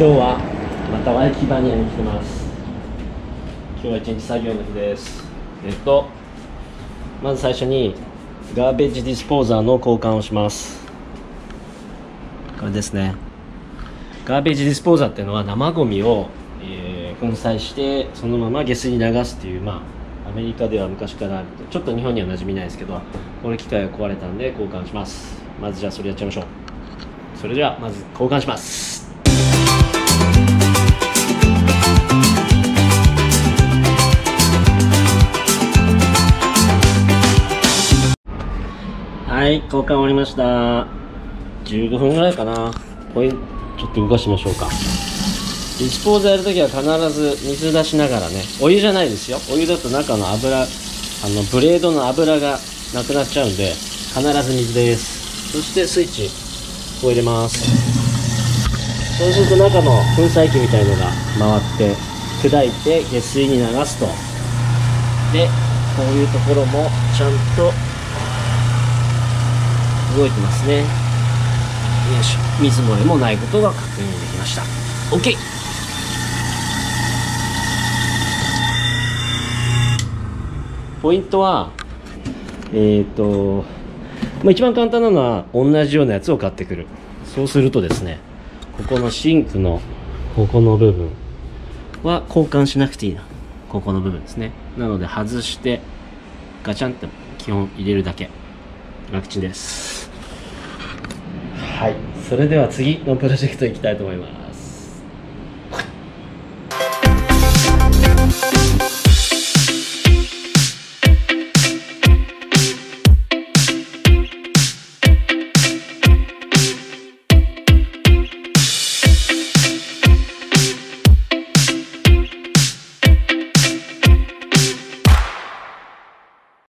今日はまたワイキバニアに来てます。今日は一日作業の日です。まず最初にガーベージディスポーザーの交換をします。これですね。ガーベージディスポーザーっていうのは生ゴミを、粉砕してそのまま下水に流すっていう、アメリカでは昔からちょっと日本には馴染みないですけど、これ機械が壊れたんで交換します。まずじゃあそれやっちゃいましょう。それではまず交換します。はい、交換終わりました。15分ぐらいかな。これちょっと動かしてみましょうか。ディスポーザーやるときは必ず水出しながらね。お湯じゃないですよ。お湯だと中の油、ブレードの油がなくなっちゃうんで、必ず水です。そしてスイッチこう入れます。そうすると中の粉砕機みたいのが回って砕いて下水に流すと。でこういうところもちゃんと動いてますね。よいしょ。水漏れもないことが確認できました。 OK。 ポイントは一番簡単なのは同じようなやつを買ってくる。そうするとですね、ここのシンクのここの部分は交換しなくていいな。ここの部分ですね。なので外してガチャンって基本入れるだけ。楽ちんです。はい、それでは次のプロジェクト行きたいと思います。